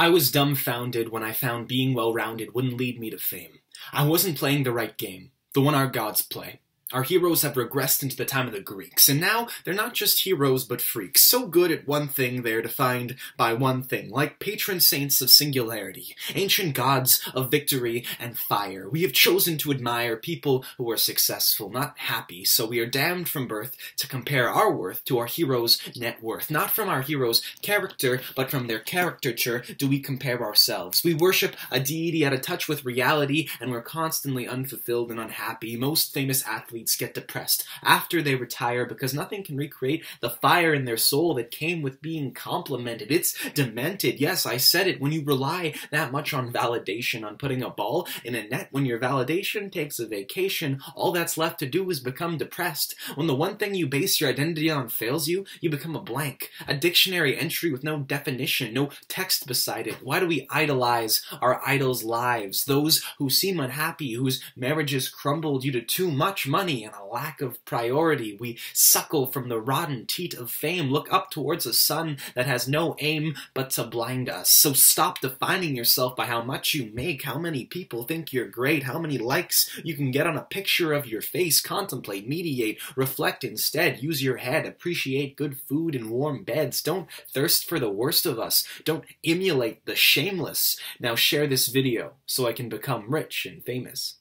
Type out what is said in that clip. I was dumbfounded when I found being well-rounded wouldn't lead me to fame. I wasn't playing the right game, the one our gods play. Our heroes have regressed into the time of the Greeks, and now they're not just heroes but freaks, so good at one thing they're defined by one thing, like patron saints of singularity, ancient gods of victory and fire. We have chosen to admire people who are successful, not happy, so we are damned from birth to compare our worth to our heroes' net worth. Not from our heroes' character, but from their caricature do we compare ourselves. We worship a deity out of touch with reality, and we're constantly unfulfilled and unhappy. Most famous athletes get depressed after they retire because nothing can recreate the fire in their soul that came with being complimented. It's demented. Yes, I said it. When you rely that much on validation, on putting a ball in a net, when your validation takes a vacation, all that's left to do is become depressed. When the one thing you base your identity on fails you, you become a blank, a dictionary entry with no definition, no text beside it. Why do we idolize our idols' lives? Those who seem unhappy, whose marriages crumble due to too much money and a lack of priority. We suckle from the rotten teat of fame, look up towards a sun that has no aim but to blind us. So stop defining yourself by how much you make, how many people think you're great, how many likes you can get on a picture of your face. Contemplate, meditate, reflect instead. Use your head, appreciate good food and warm beds. Don't thirst for the worst of us. Don't emulate the shameless. Now share this video so I can become rich and famous.